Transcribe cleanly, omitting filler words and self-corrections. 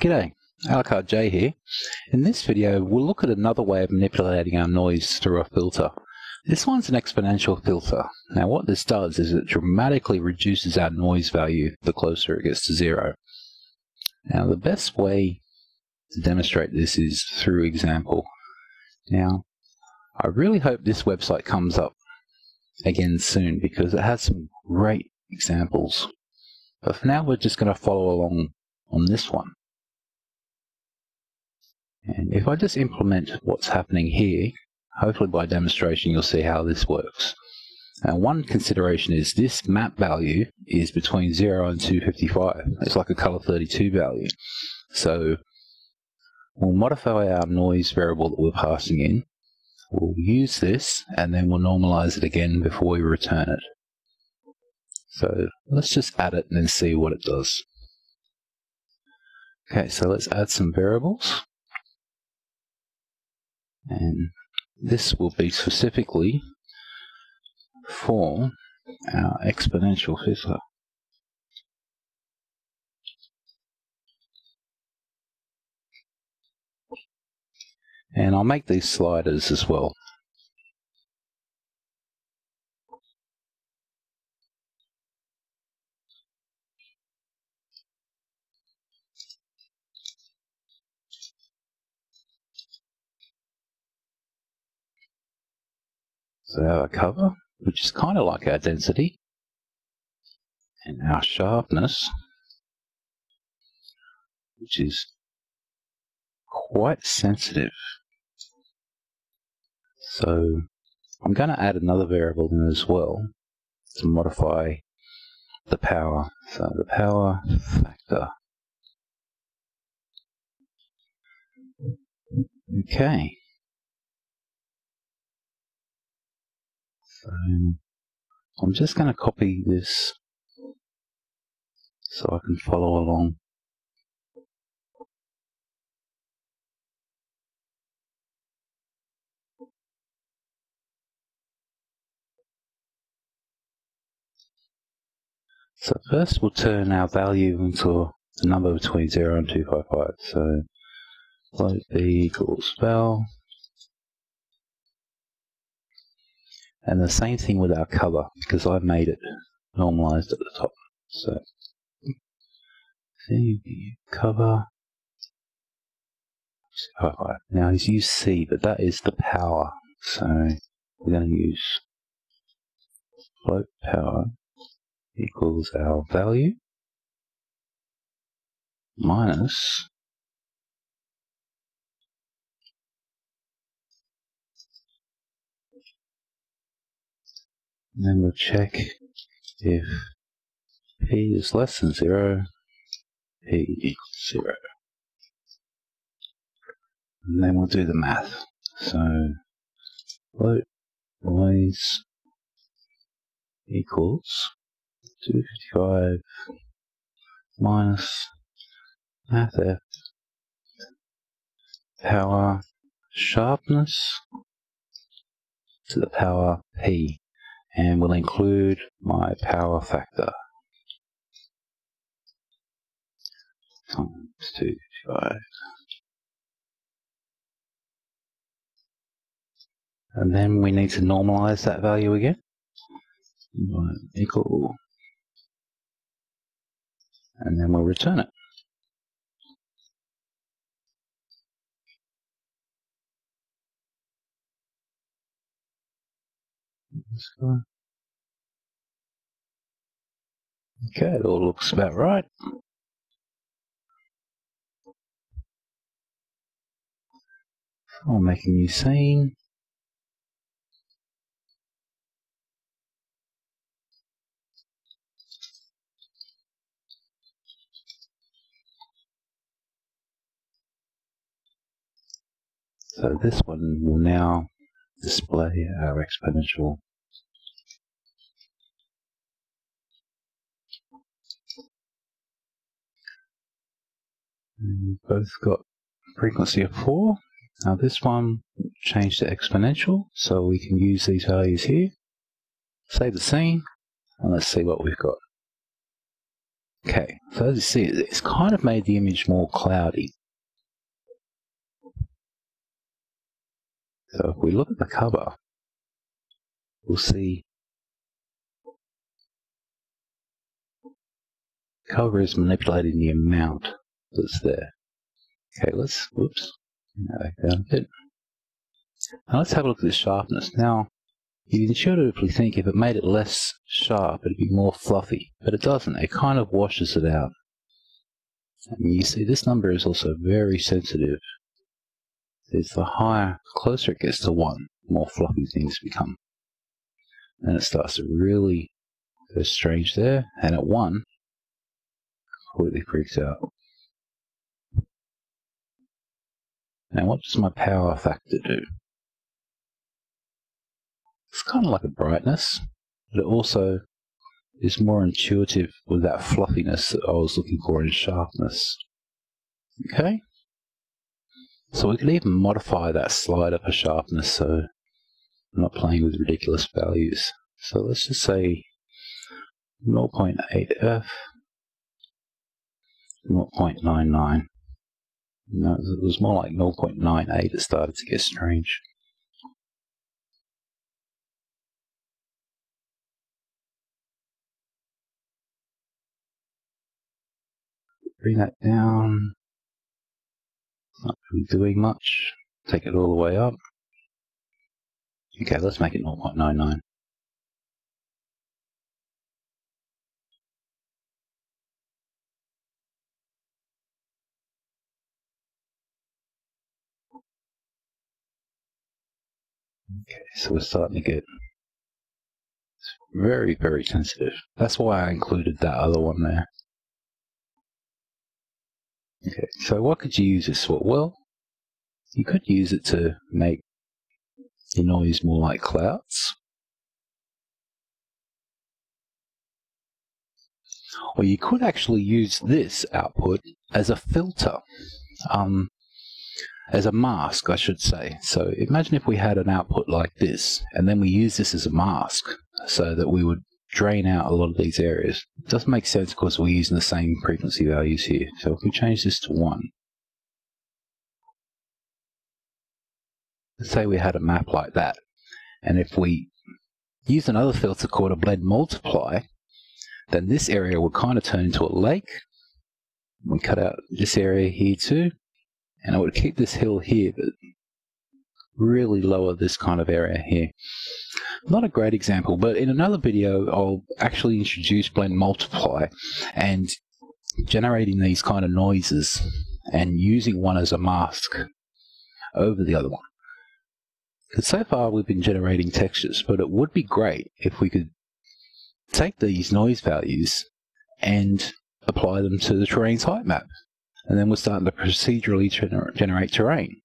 G'day, Alucard Jay here. In this video we'll look at another way of manipulating our noise through a filter. This one's an exponential filter. Now what this does is it dramatically reduces our noise value the closer it gets to zero. Now the best way to demonstrate this is through example. Now I really hope this website comes up again soon because it has some great examples. But for now we're just going to follow along on this one. And if I just implement what's happening here, hopefully by demonstration you'll see how this works. Now one consideration is this map value is between 0 and 255. It's like a color 32 value. So we'll modify our noise variable that we're passing in. We'll use this and then we'll normalize it again before we return it. So let's just add it and then see what it does. Okay, so let's add some variables. And this will be specifically for our exponential filter. And I'll make these sliders as well. So our cover, which is kind of like our density, and our sharpness, which is quite sensitive. So I'm going to add another variable in as well to modify the power. So the power factor. Okay. So I'm just going to copy this so I can follow along. So first we'll turn our value into a number between 0 and 255. So float b equals val. And the same thing with our cover because I've made it normalized at the top. So C cover. Now he's used C, but that is the power. So we're going to use float power equals our value minus and then we'll check if p is less than 0, p equals 0. And then we'll do the math. So float noise equals 255 minus Mathf power sharpness to the power p, and we'll include my power factor times 255, and then we need to normalize that value again. Equal. And then we'll return it. Okay, it all looks about right. I'll make a new scene. So this one will now display our exponential. And we've both got frequency of 4. Now this one changed to exponential, so we can use these values here. Save the scene, and let's see what we've got. Okay, so as you see, it's kind of made the image more cloudy. So if we look at the cover, we'll see cover is manipulating the amount that's there. Okay, let's, whoops, back down a bit. Now let's have a look at the sharpness. Now, you'd intuitively think if it made it less sharp, it'd be more fluffy, but it doesn't. It kind of washes it out. And you see, this number is also very sensitive. It's the higher, closer it gets to 1, the more fluffy things become. And it starts to really go strange there, and at 1, completely freaks out. Now, what does my power factor do? It's kind of like a brightness, but it also is more intuitive with that fluffiness that I was looking for in sharpness. Okay? So we could even modify that slider for sharpness so I'm not playing with ridiculous values. So let's just say 0.8F, 0.99. No, it was more like 0.98, it started to get strange. Bring that down, it's not really doing much, take it all the way up. Okay, let's make it 0.99. Okay, so we're starting to get very, very sensitive. That's why I included that other one there. Okay, so what could you use this for? Well, you could use it to make the noise more like clouds. Or you could actually use this output as a filter. As a mask, I should say. So imagine if we had an output like this, and then we use this as a mask so that we would drain out a lot of these areas. It doesn't make sense because we're using the same frequency values here. So if we change this to 1, let's say we had a map like that, and if we use another filter called a blend multiply, then this area would kind of turn into a lake. We cut out this area here too. And I would keep this hill here, but really lower this kind of area here. Not a great example, but in another video, I'll actually introduce Blend Multiply and generating these kind of noises and using one as a mask over the other one. Because so far we've been generating textures, but it would be great if we could take these noise values and apply them to the terrain's height map. And then we're starting to procedurally generate terrain.